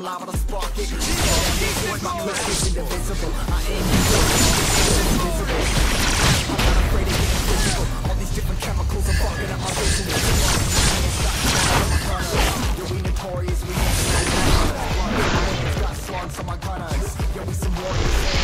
I'm liable to spark it. My clip is indivisible. I ain't invisible. I'm not afraid of getting physical. All these different chemicals are fucking up my business. Yo, we notorious, we ain't sluggish. Got slugs on my gunners. Yo, we some warriors.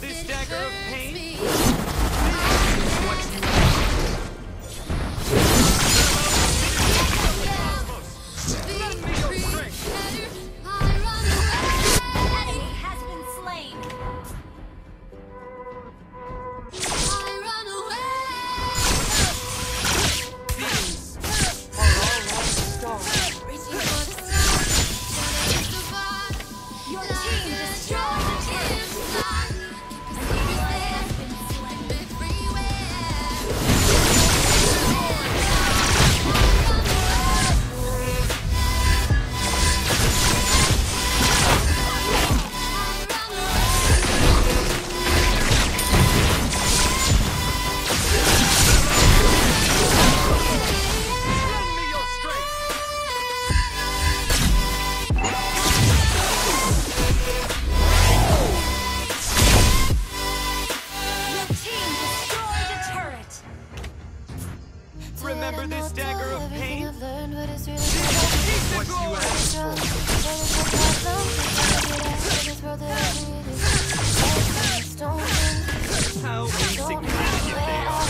this dagger of pain? Let me your strength! Enemy has been slain! I run away! These are all lost stars. Remember this dagger of pain? How insignificant they are.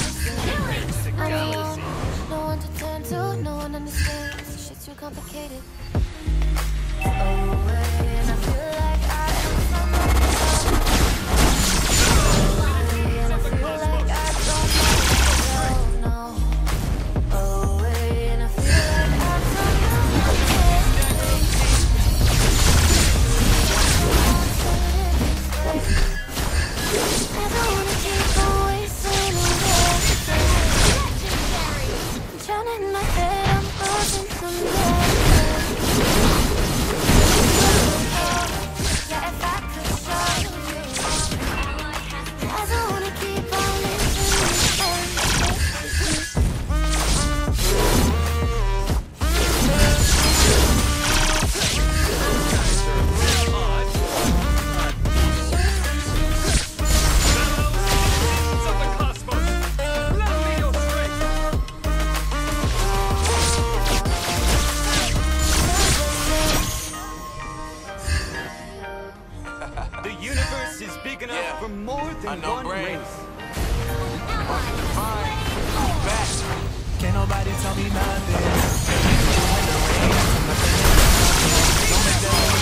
It's a galaxy. No one to turn to, no one understands. Shit's too complicated. Can't nobody tell me nothing.